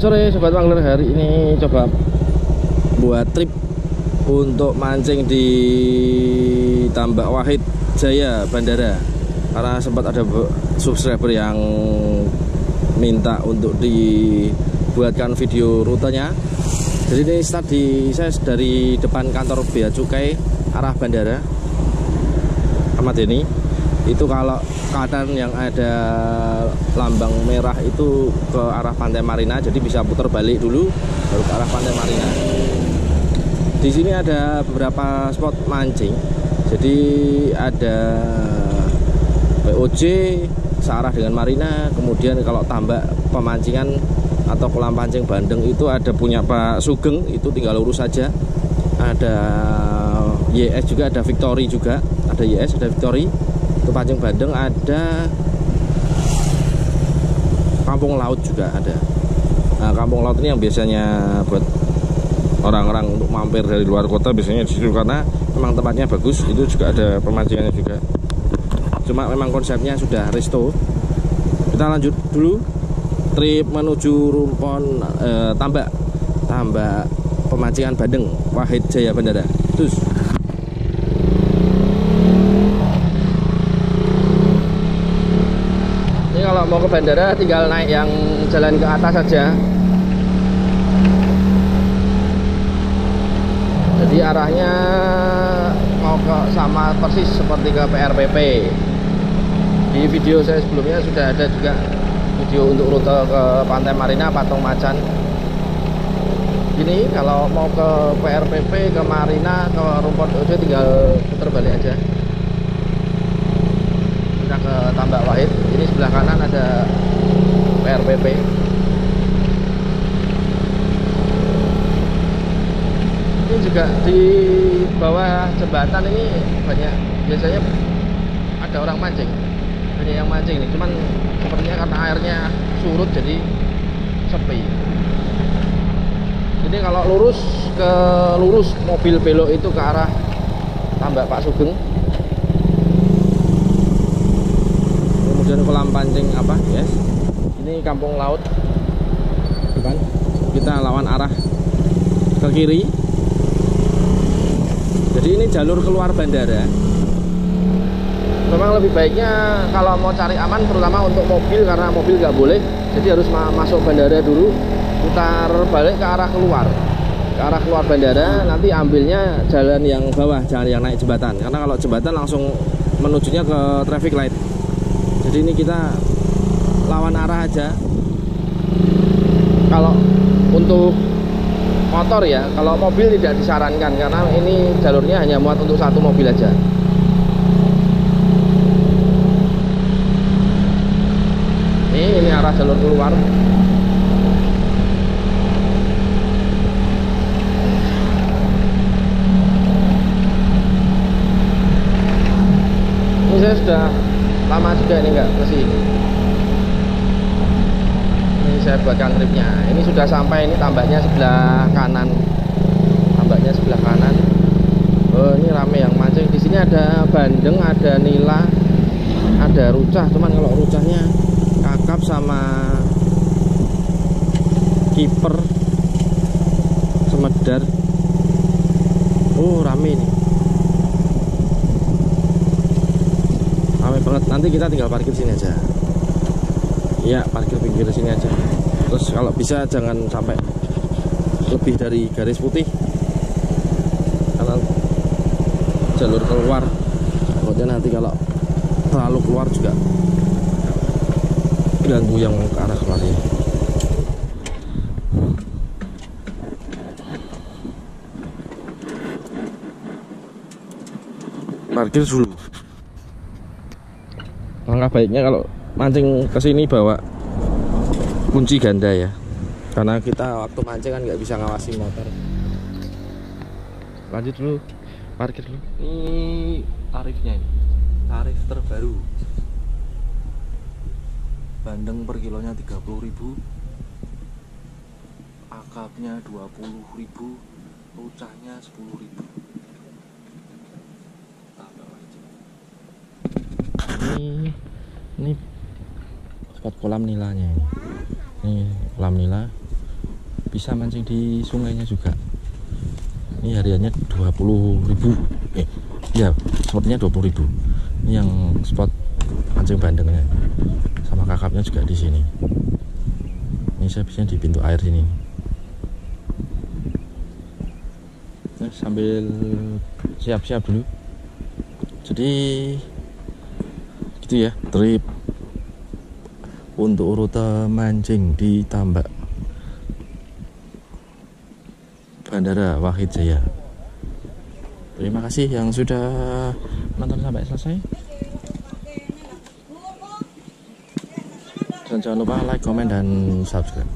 sore sobat angler. Hari ini coba buat trip untuk mancing di Tambak Wahid Jaya Bandara, karena sempat ada subscriber yang minta untuk dibuatkan video rutenya. Jadi ini start saya dari depan kantor Bea Cukai arah bandara Ahmad Deni. Itu kalau keadaan yang ada lambang merah itu ke arah pantai Marina, jadi bisa putar balik dulu baru ke arah pantai Marina. Di sini ada beberapa spot mancing, jadi ada POJ searah dengan Marina, kemudian kalau tambak pemancingan atau kolam pancing Bandeng itu ada punya Pak Sugeng, itu tinggal lurus saja. Ada YS juga, ada Victory juga, ada YS, ada Victory. Itu pancing Bandeng, ada Kampung Laut juga ada. Nah, Kampung Laut ini yang biasanya buat orang-orang untuk mampir dari luar kota biasanya di situ, karena memang tempatnya bagus. Itu juga ada pemancingannya juga. Cuma memang konsepnya sudah resto. Kita lanjut dulu trip menuju Rumpon Tambak Pemancingan Bandeng Wahid Jaya Bandara. Terus kalau mau ke bandara tinggal naik yang jalan ke atas saja. Jadi arahnya mau ke sama persis seperti ke PRPP. Di video saya sebelumnya sudah ada juga video untuk rute ke Pantai Marina Patung Macan. Ini kalau mau ke PRPP, ke Marina, ke Rumput Ujung tinggal putar balik aja. Kita ke Tambak Wahid. Ini sebelah kanan ada PRPP. Ini juga di bawah jembatan ini banyak, biasanya ada orang mancing, banyak yang mancing nih. Cuman sepertinya karena airnya surut jadi sepi. Ini kalau lurus mobil belok itu ke arah Tambak Pak Sugeng. Dan kolam pancing apa ya? Yes. Ini Kampung Laut, bukan? Kita lawan arah ke kiri. Jadi ini jalur keluar bandara. Memang lebih baiknya kalau mau cari aman, terutama untuk mobil, karena mobil nggak boleh. Jadi harus masuk bandara dulu, putar balik ke arah keluar bandara. Nanti ambilnya jalan yang bawah, jalan yang naik jembatan. Karena kalau jembatan langsung menujunya ke traffic light. Jadi ini kita lawan arah aja. Kalau untuk motor ya, kalau mobil tidak disarankan karena ini jalurnya hanya muat untuk satu mobil aja. Ini arah jalur keluar. Ini saya sudah lama juga ini enggak ke sini. Ini saya buatkan tripnya. Ini sudah sampai, ini tambaknya sebelah kanan. Tambaknya sebelah kanan. Oh, ini rame yang mancing. Di sini ada bandeng, ada nila, ada rucah. Cuman kalau rucahnya kakap sama kiper semedar. Oh, rame ini. Banget. Nanti kita tinggal parkir sini aja ya, parkir pinggir sini aja. Terus kalau bisa jangan sampai lebih dari garis putih, karena jalur keluar pokoknya. Nanti kalau terlalu keluar juga ganggu yang ke arah keluarnya. Parkir dulu. Langkah baiknya kalau mancing ke sini bawa kunci ganda ya, karena kita waktu mancing kan nggak bisa ngawasi motor. Lanjut dulu, parkir dulu. Ini tarifnya, ini tarif terbaru. Bandeng per kilonya 30.000, akapnya 20.000, rucahnya 10.000. Ini spot kolam nilanya, ini kolam nila bisa mancing di sungainya juga. Ini hariannya 20.000. Ya, spotnya 20.000. Ini yang spot mancing bandengnya. Sama kakapnya juga di sini. Ini saya bisa di pintu air sini. Nah, sambil siap-siap dulu. Jadi gitu ya, trip untuk rute mancing di Tambak Bandara Wahid Jaya. Terima kasih yang sudah menonton sampai selesai. Dan jangan lupa like, komen, dan subscribe.